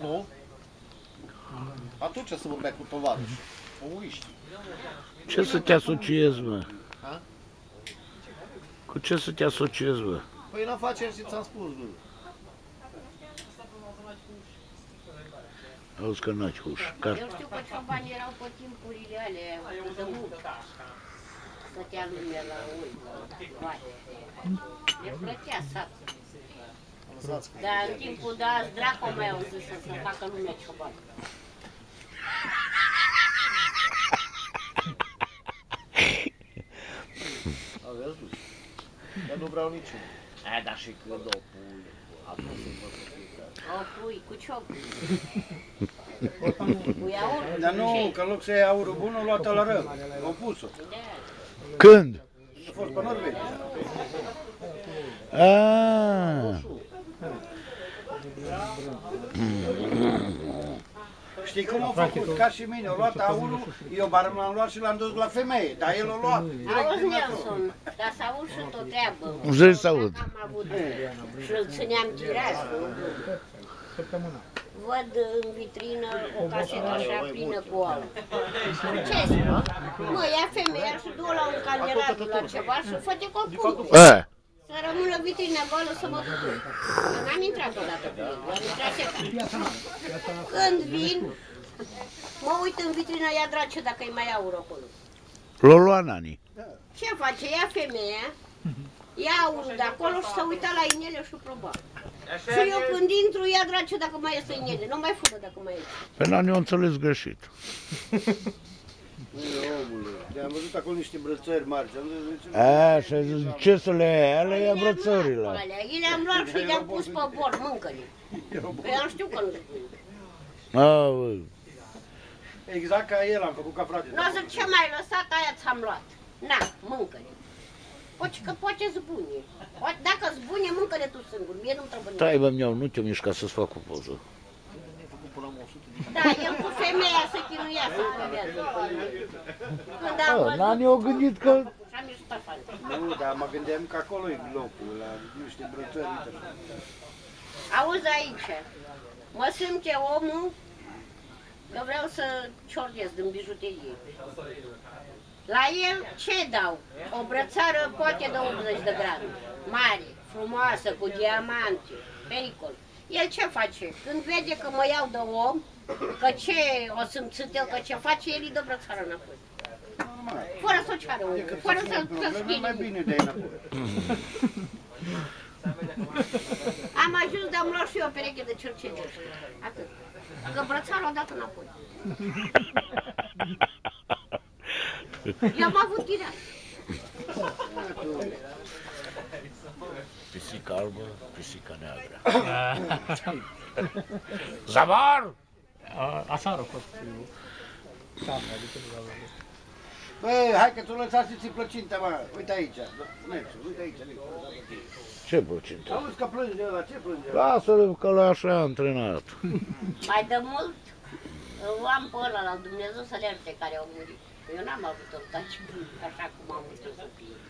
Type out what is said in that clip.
Nu? Atunci să vorbea cu tovarășul. Ce să te asociezi, mă? Ha? Cu ce să te asociezi, mă? Păi în afaceri și ți-am spus, bă. Auzi că n-ai cu ușă. Eu știu că ceva bani erau pe timpurile alea, să mult. Plătea lumea la oi, la oaie. Le plătea satul. Dar în timpul de azi, dracu mai au zis să facă lumea ceva bani. Aveați dus. Dar nu vreau niciunul. Aia, dar și când o pune. Acum se poate fiecare. O pui, cu ce o pui? Pui aur? Dar nu, că în loc să iei aurul bun, o luat-o la rău. O pus-o. Când? A fost pe Norvegia. Aaaa. Știi cum a făcut? Ca și mine, a luat aurul, eu l-am luat și l-am dus la femeie, dar el a luat direct. Auzi, Nelson, dar s-auzi și tot treabă. Vreau să aud. Și îl țineam gireazul. Văd în vitrină o casetă așa plină cu oală. Ce spune? Mă, ia femeia și du-o la un calderat, la ceva și fă-te copul. Să rămână vitrina goală să mă duc. N-am intrat odată pe ei, am intrat secara. Când vin, mă uit în vitrina, ia drace dacă e mai aur acolo. L-o lua Nani. Ce face? Ia femeia, ia aurul de acolo și se uita la inele și proba. Și eu când intru, ia drace dacă mai este inele, nu mai fură dacă mai este. Pe Nani o înțeles greșit. Am văzut acolo niște brățări mari. A, și-a zis, ce să le ia? Alea ia brățările. Ele am luat și le-am pus pe bord, mâncă-le. Păi eu știu că nu le pun. A, bă. Exact ca el, am făcut ca frate. Lasă, ce m-ai lăsat, aia ți-am luat. Na, mâncă-le. Poți că poate zbune. Dacă zbune, mâncă-le tu singur. Mie nu-mi trebuie nimic. Tai, bă-mi iau, nu te mișca să-ți fac o poză. Da, el cu femeia se chinuia să vorbească cu mine. Nani a gândit că... Nu, dar mă gândeam că acolo e locul, la niște brățări. Auzi aici, mă simte omul că vreau să ciordez din bijuterie. La el ce dau? O brățară poate de 80 de grade, mare, frumoasă, cu diamante, pericol. El ce face? Când vede că mă iau de om, că ce o să-mi țintel, că ce face, el îi dă brățara înapoi. Fără să o ceară omul, fără să-l spune. Mai bine de-aia înapoi. Am ajuns, dar am luat și eu o pereche de cercete. Atât. Că brățara o dată înapoi. Eu am avut tirea. Pisica albă, pisica neagră. Zavar! Așa ar fost. Băi, hai că tu lăsați-ți plăcinta, mă. Uite aici. Uite aici. Ce plăcinta? Auzi că plânge de ăla, ce plânge? Lasă-l că l-a așa antrenat. Mai de mult, o am pe ăla la Dumnezeu să le ierte care au murit. Eu n-am avut o taci așa cum am vrut să fie.